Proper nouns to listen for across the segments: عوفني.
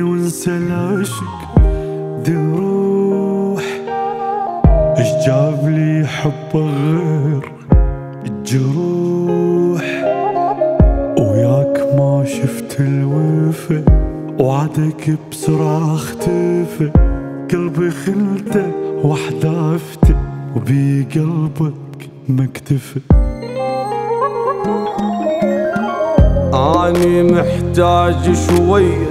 وانسى العشق دي الروح. اش جاب لي حب غير الجروح؟ وياك ما شفت الوفا، وعدك بسرعة اختفى. قلبي خلته وحدافته، وبي قلبك مكتفى. أني محتاج شوية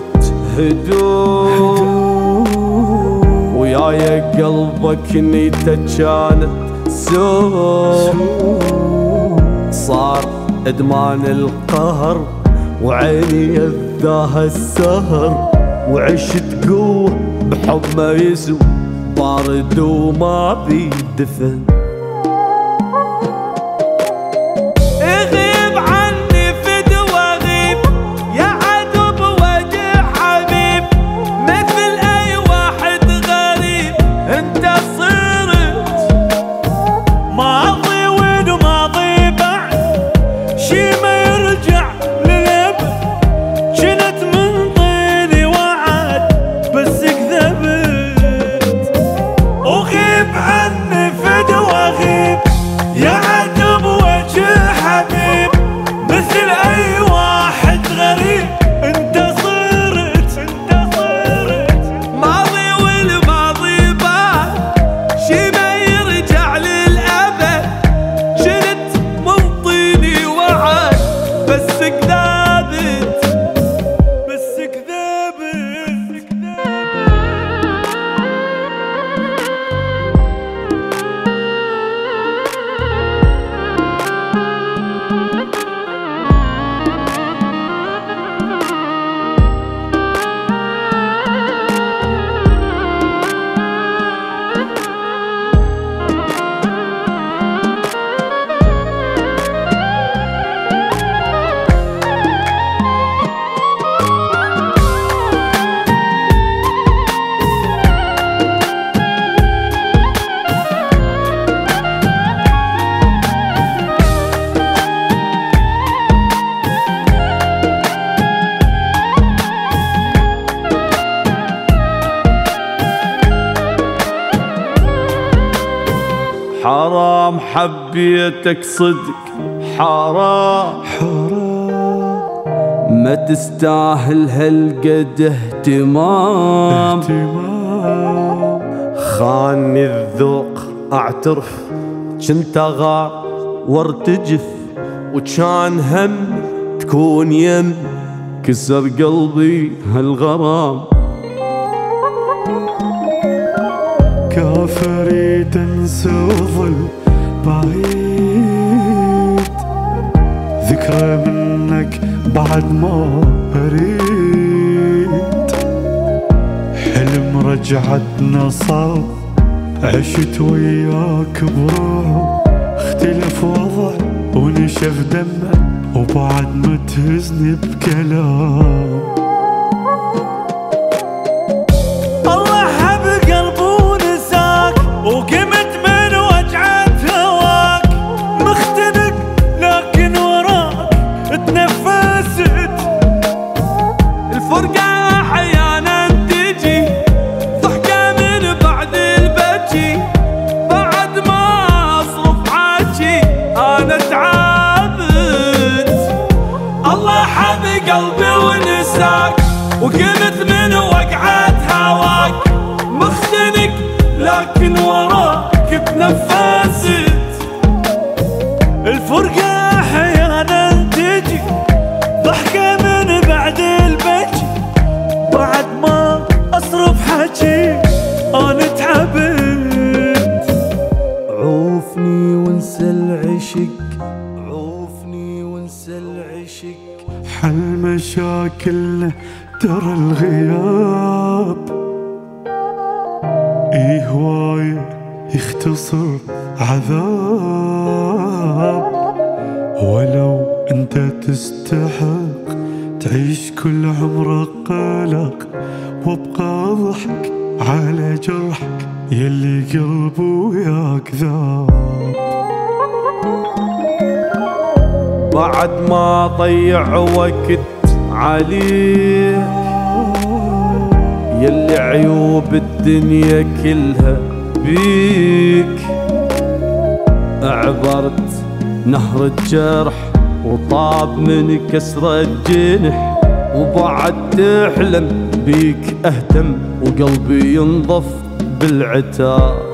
هدوء، وياي قلبك نيته كانت سوء. صار إدمان القهر، وعيني يذاها السهر. وعشت قوة بحب ما يسوى، بارد وما بيدفن. حرام حبيتك صدق، حرام حرام. ما تستاهل هالقد اهتمام، خاني الذوق اعترف. كنت اغار وارتجف، وكان هم تكون يم. كسر قلبي هالغرام، كافري تنسى وظل بعيد. ذكرى منك بعد ما اريد، حلم رجعتنا صعب. عشت وياك برعب، اختلف وضع ونشف دمع. وبعد ما تهزني بكلام، قلبي ونساك. وقمت من وقعة هواك، مختنق لكن وراك تنفست. الفرقة أحيانا تجي، ضحكة من بعد البكي. بعد ما أصرف حكي أنا تعبت. عوفني وانسى العشق، عوفني وانسى العشق. حل مشاكلنا ترى الغياب ايه هواية يختصر عذاب. ولو انت تستحق تعيش كل عمرك قلق، وابقى اضحك على جرحك يلي قلبه وياك ذاب. بعد ما ضيع وقت عليك، عيوب الدنيا كلها بيك، عبرت نهر الجرح وطاب من كسرة جنح، وبعد تحلم بيك أهتم وقلبي ينظف بالعتاب.